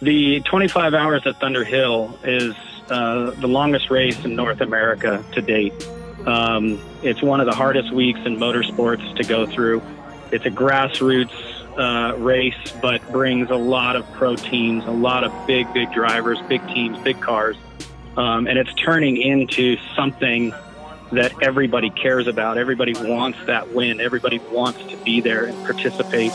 The 25 Hours at Thunderhill is the longest race in North America to date. It's one of the hardest weeks in motorsports to go through. It's a grassroots race, but brings a lot of pro teams, a lot of big drivers, big teams, big cars. And it's turning into something that everybody cares about. Everybody wants that win. Everybody wants to be there and participate.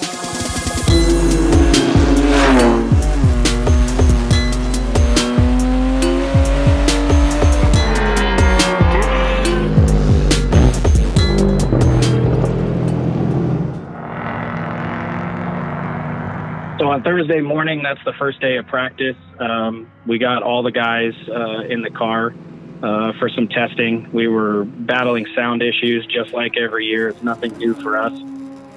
So on Thursday morning, that's the first day of practice. We got all the guys in the car for some testing. We were battling sound issues just like every year. It's nothing new for us.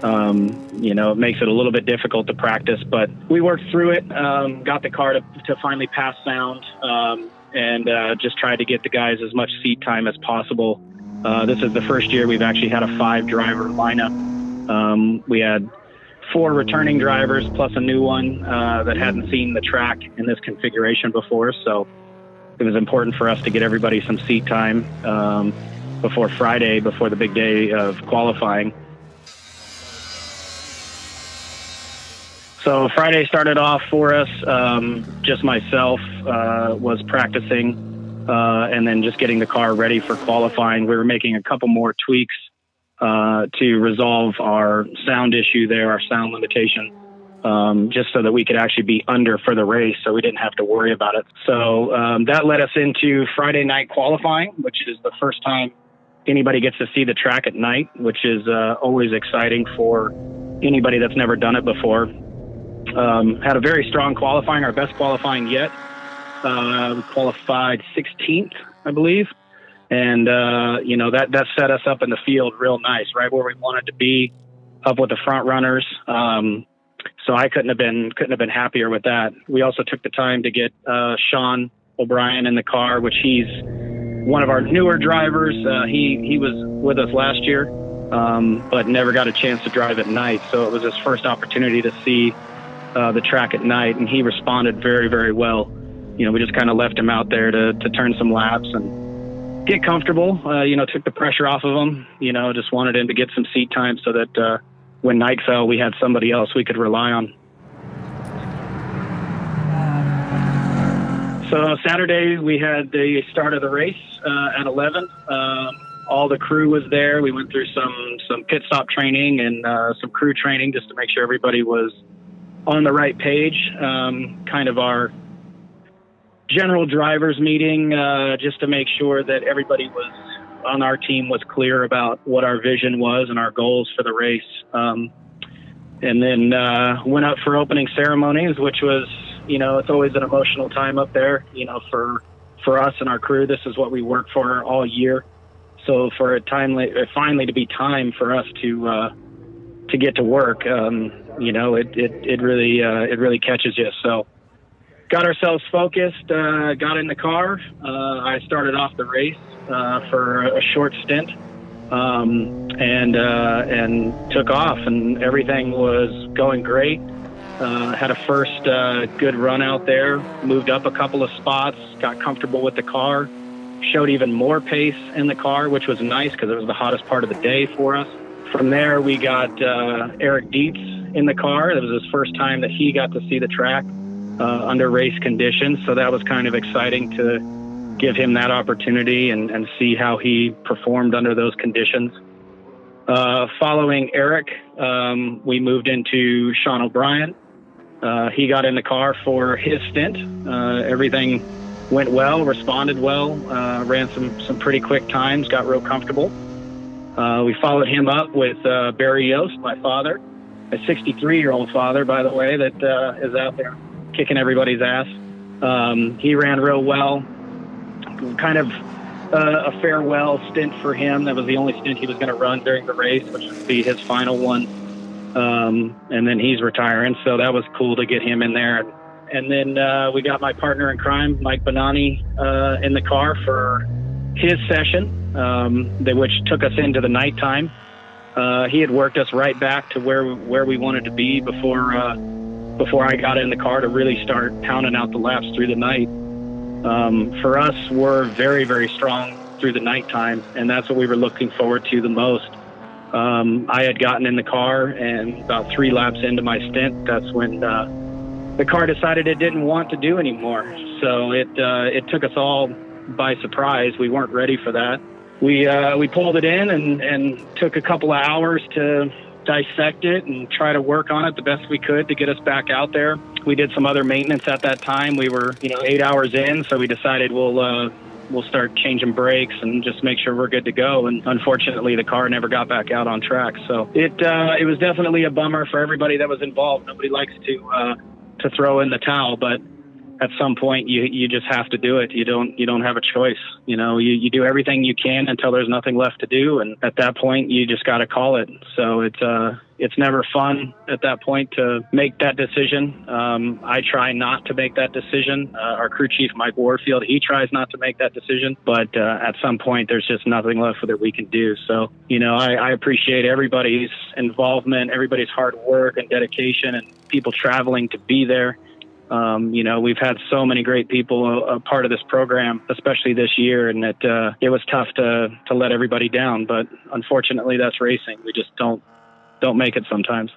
You know, it makes it a little bit difficult to practice, but we worked through it, got the car to finally pass sound, and just tried to get the guys as much seat time as possible. This is the first year we've actually had a 5-driver lineup. We had 4 returning drivers plus a new one that hadn't seen the track in this configuration before, so it was important for us to get everybody some seat time before Friday, before the big day of qualifying. So Friday started off for us, just myself was practicing and then just getting the car ready for qualifying. We were making a couple more tweaks to resolve our sound issue there, our sound limitation, just so that we could actually be under for the race, so we didn't have to worry about it. So that led us into Friday night qualifying, which is the first time anybody gets to see the track at night, which is always exciting for anybody that's never done it before. Had a very strong qualifying, our best qualifying yet. We qualified 16th, I believe. And, you know, that set us up in the field real nice, right where we wanted to be, up with the front runners. So I couldn't have been happier with that. We also took the time to get Sean O'Brien in the car, which he's one of our newer drivers. He was with us last year, but never got a chance to drive at night. So it was his first opportunity to see the track at night, and he responded very well. You know, we just kind of left him out there to turn some laps and get comfortable, you know, took the pressure off of him, you know, just wanted him to get some seat time so that when night fell, we had somebody else we could rely on. So Saturday, we had the start of the race at 11. All the crew was there. We went through some pit stop training and some crew training just to make sure everybody was on the right page, kind of our general drivers meeting, just to make sure that everybody on our team was clear about what our vision was and our goals for the race. And then went up for opening ceremonies, which was, you know, it's always an emotional time up there, you know, for us and our crew. This is what we work for all year. So for a time, finally to be time for us to get to work, you know, it really catches you. So got ourselves focused, got in the car. I started off the race for a short stint and took off, and everything was going great. Had a first good run out there, moved up a couple of spots, got comfortable with the car, showed even more pace in the car, which was nice because it was the hottest part of the day for us. From there, we got Eric Dietz in the car. It was his first time that he got to see the track under race conditions, so that was kind of exciting to give him that opportunity and see how he performed under those conditions. Following Eric, we moved into Sean O'Brien. He got in the car for his stint. Everything went well, responded well, ran some pretty quick times, got real comfortable. We followed him up with Barry Yost, my father, a 63-year-old father, by the way, that is out there kicking everybody's ass. He ran real well. Kind of a farewell stint for him. That was the only stint he was going to run during the race, which would be his final one. And then he's retiring, so that was cool to get him in there. And then we got my partner in crime, Mike Bonani, in the car for his session, which took us into the nighttime. He had worked us right back to where we wanted to be before before I got in the car to really start pounding out the laps through the night. For us, we're very, very strong through the nighttime, and that's what we were looking forward to the most. I had gotten in the car, and about 3 laps into my stint, that's when the car decided it didn't want to do anymore. So it took us all by surprise. We weren't ready for that. We pulled it in and took a couple of hours to dissect it and try to work on it the best we could to get us back out there. We did some other maintenance at that time. We were 8 hours in, so we decided we'll start changing brakes and just make sure we're good to go. And unfortunately, the car never got back out on track. So it was definitely a bummer for everybody that was involved. Nobody likes to throw in the towel, but at some point you just have to do it. You don't have a choice. You do everything you can until there's nothing left to do. And at that point, you just got to call it. So it's never fun at that point to make that decision. I try not to make that decision. Our crew chief, Mike Warfield, he tries not to make that decision. But at some point, there's just nothing left that we can do. So, I appreciate everybody's involvement, everybody's hard work and dedication, and people traveling to be there. We've had so many great people a part of this program, especially this year, and it was tough to let everybody down. But unfortunately, that's racing. We just don't make it sometimes.